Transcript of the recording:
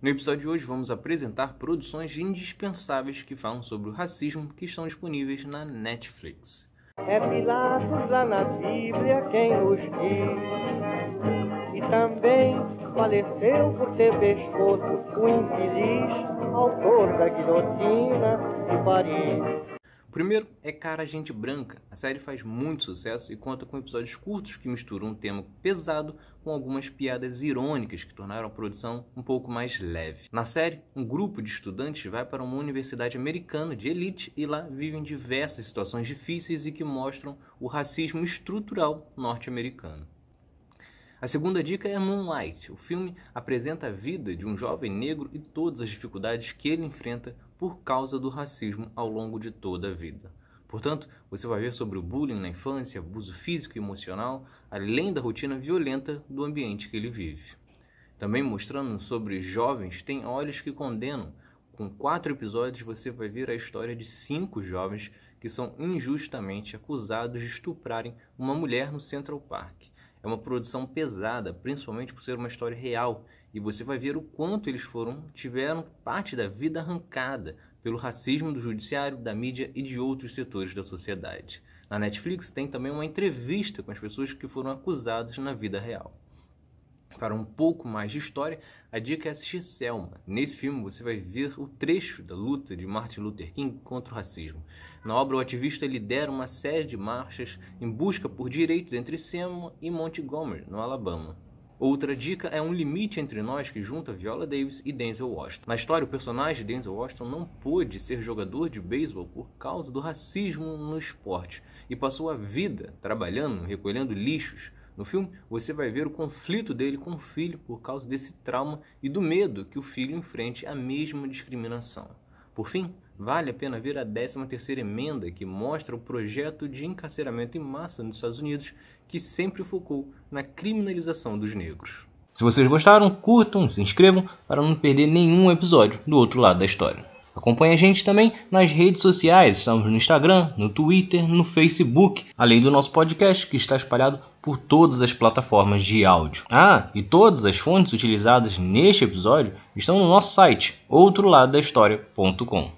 No episódio de hoje vamos apresentar produções indispensáveis que falam sobre o racismo que estão disponíveis na Netflix. É Pilatos lá na Bíblia quem nos diz, e também faleceu por ter pescoço o infeliz autor da guilhotina de Paris. O primeiro é Cara, Gente Branca. A série faz muito sucesso e conta com episódios curtos que misturam um tema pesado com algumas piadas irônicas que tornaram a produção um pouco mais leve. Na série, um grupo de estudantes vai para uma universidade americana de elite e lá vivem diversas situações difíceis e que mostram o racismo estrutural norte-americano. A segunda dica é Moonlight. O filme apresenta a vida de um jovem negro e todas as dificuldades que ele enfrenta por causa do racismo ao longo de toda a vida. Portanto, você vai ver sobre o bullying na infância, abuso físico e emocional, além da rotina violenta do ambiente que ele vive. Também mostrando sobre jovens, tem Olhos que Condenam. Com 4 episódios você vai ver a história de 5 jovens que são injustamente acusados de estuprarem uma mulher no Central Park. É uma produção pesada, principalmente por ser uma história real, e você vai ver o quanto eles tiveram parte da vida arrancada pelo racismo do judiciário, da mídia e de outros setores da sociedade. Na Netflix tem também uma entrevista com as pessoas que foram acusadas na vida real. Para um pouco mais de história, a dica é assistir Selma. Nesse filme você vai ver o trecho da luta de Martin Luther King contra o racismo. Na obra, o ativista lidera uma série de marchas em busca por direitos entre Selma e Montgomery, no Alabama. Outra dica é Um Limite Entre Nós, que junta Viola Davis e Denzel Washington. Na história, o personagem de Denzel Washington não pôde ser jogador de beisebol por causa do racismo no esporte e passou a vida trabalhando, recolhendo lixos. No filme, você vai ver o conflito dele com o filho por causa desse trauma e do medo que o filho enfrente a mesma discriminação. Por fim, vale a pena ver a 13ª emenda, que mostra o projeto de encarceramento em massa nos Estados Unidos, que sempre focou na criminalização dos negros. Se vocês gostaram, curtam, se inscrevam para não perder nenhum episódio do Outro Lado da História. Acompanhe a gente também nas redes sociais, estamos no Instagram, no Twitter, no Facebook, além do nosso podcast que está espalhado por todas as plataformas de áudio. E todas as fontes utilizadas neste episódio estão no nosso site, outroladodahistoria.com.